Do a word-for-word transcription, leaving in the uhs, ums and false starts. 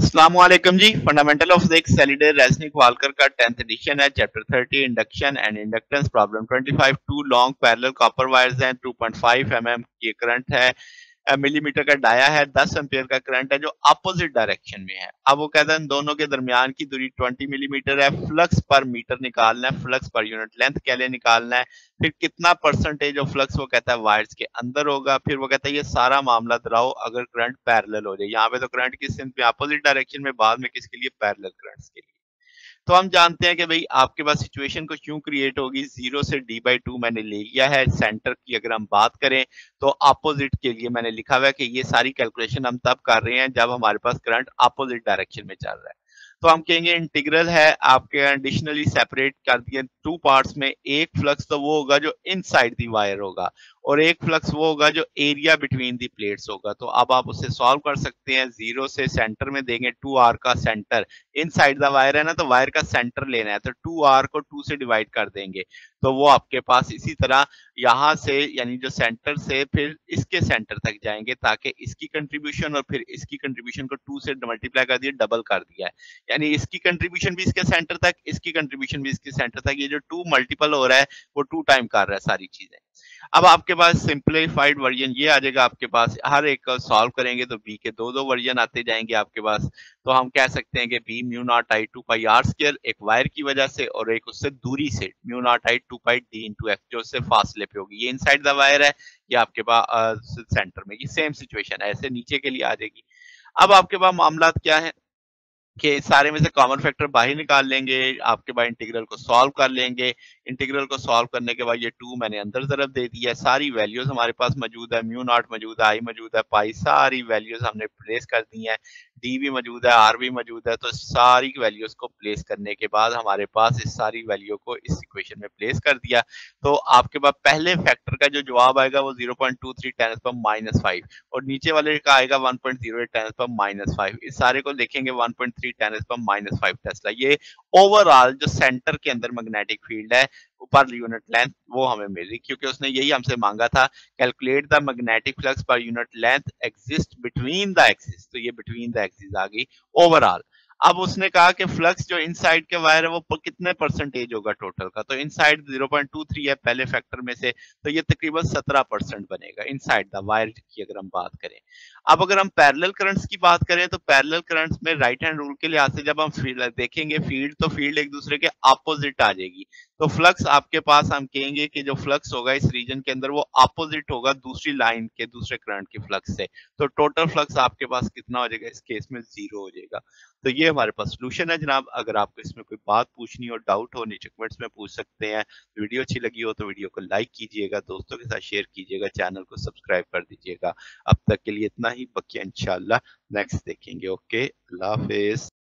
अस्सलाम वालेकुम जी। Fundamental of physics Halliday Resnick Walker का टेंथ एडिशन है। Chapter thirty induction and inductance problem पच्चीस। Two long parallel copper wires हैं, two point five M M की करंट है, मिलीमीटर का डाया है, दस एम्पियर का करंट है जो अपोजिट डायरेक्शन में है। अब वो कहता है दोनों के दरमियान की दूरी बीस मिलीमीटर है, फ्लक्स पर मीटर निकालना है, फ्लक्स पर यूनिट लेंथ के लिए निकालना है, फिर कितना परसेंटेज ऑफ फ्लक्स वो कहता है वायर्स के अंदर होगा। फिर वो कहता है ये सारा मामला दराओ अगर करंट पैरेलल हो जाए। यहाँ पे तो करंट किस सिंध में अपोजिट डायरेक्शन में, बाद में किसके लिए पैरेलल करंट्स के लिए। तो हम जानते हैं कि भाई आपके पास सिचुएशन को क्यों क्रिएट होगी, जीरो से डी बाई टू मैंने ले लिया है। सेंटर की अगर हम बात करें तो अपोजिट के लिए मैंने लिखा हुआ है कि ये सारी कैलकुलेशन हम तब कर रहे हैं जब हमारे पास करंट अपोजिट डायरेक्शन में चल रहा है। तो हम कहेंगे इंटीग्रल है आपके कंडीशनली सेपरेट कर दिए टू पार्ट्स में, एक फ्लक्स तो वो होगा जो इनसाइड द वायर होगा और एक फ्लक्स वो होगा जो एरिया बिटवीन दी प्लेट्स होगा। तो अब आप उसे सॉल्व कर सकते हैं। जीरो से सेंटर में देंगे टू आर का सेंटर, इनसाइड द वायर है ना, तो वायर का सेंटर लेना है, तो टू आर को टू से डिवाइड कर देंगे तो वो आपके पास इसी तरह यहाँ से यानी जो सेंटर से फिर इसके सेंटर तक जाएंगे ताकि इसकी कंट्रीब्यूशन और फिर इसकी कंट्रीब्यूशन को टू से मल्टीप्लाई कर दिया, डबल कर दिया है, यानी इसकी कंट्रीब्यूशन भी इसके सेंटर तक, इसकी कंट्रीब्यूशन भी इसके सेंटर तक। ये जो टू मल्टीपल हो रहा है वो टू टाइम कर रहा है सारी चीजें। अब आपके पास सिंपलीफाइड वर्जन ये आ जाएगा आपके पास, हर एक का सॉल्व करेंगे तो बी के दो दो वर्जन आते जाएंगे आपके पास। तो हम कह सकते हैं कि B mu naught I two pi R square, एक वायर की वजह से और एक उससे दूरी से, mu naught I two pi D into F जो उससे फासले पे होगी। ये इनसाइड द वायर है, ये आपके पास सेंटर में, ये सेम सिचुएशन है, ऐसे नीचे के लिए आ जाएगी। अब आपके पास मामला क्या है के सारे में से कॉमन फैक्टर बाहर निकाल लेंगे, आपके बाद इंटीग्रल को सॉल्व कर लेंगे। इंटीग्रल को सॉल्व करने के बाद ये टू मैंने अंदर तरफ दे दी है, सारी वैल्यूज हमारे पास मौजूद है, म्यू नॉट मौजूद है, आई मौजूद है, पाई सारी वैल्यूज हमने प्लेस कर दी है, डी भी मौजूद है, आर भी मौजूद है। तो सारी वैल्यूज को प्लेस करने के बाद हमारे पास इस सारी वैल्यू को इस इक्वेशन में प्लेस कर दिया। तो आपके पास पहले फैक्टर का जो जवाब आएगा वो zero point two three ten पर माइनस फाइव और नीचे वाले का आएगा one point zero eight ten पर माइनस फाइव। इस सारे को देखेंगे वन पॉइंट थ्री टेन पर माइनस फाइव टेस्ला। ये ओवरऑल जो सेंटर के अंदर मैग्नेटिक फील्ड है पर यूनिट लेंथ वो हमें मिली, क्योंकि उसने यही हमसे मांगा था, calculate the magnetic flux per unit length exist between the axis. तो ये बिटवीन द एक्सिस आ गई ओवरऑल। अब उसने कहा कि फ्लक्स जो इनसाइड के वायर है वो कितने परसेंटेज होगा टोटल का, तो inside zero point two three है पहले फैक्टर में से, तो ये तकरीबन सत्रह परसेंट बनेगा इनसाइड द वायर की अगर हम बात करें। अब अगर हम पैरेलल करंट्स की बात करें तो पैरेलल करंट्स में राइट हैंड रूल के लिहाज से जब हम फील्ड देखेंगे फील्ड तो फील्ड एक दूसरे के अपोजिट आ जाएगी। तो फ्लक्स आपके पास हम कहेंगे कि जो फ्लक्स होगा इस रीजन के अंदर वो अपोजिट होगा दूसरी लाइन के, दूसरे करंट के फ्लक्स से। तो टोटल फ्लक्स आपके पास कितना हो जाएगा, इस केस में जीरो हो जाएगा। तो ये हमारे पास सोल्यूशन है जनाब। अगर आपको इसमें कोई बात पूछनी हो, डाउट हो, नीचे कमेंट्स में पूछ सकते हैं। वीडियो अच्छी लगी हो तो वीडियो को लाइक कीजिएगा, दोस्तों के साथ शेयर कीजिएगा, चैनल को सब्सक्राइब कर दीजिएगा। अब तक के लिए इतना ही, बाकी इंशाल्लाह नेक्स्ट देखेंगे। ओके, अल्लाह हाफिज़।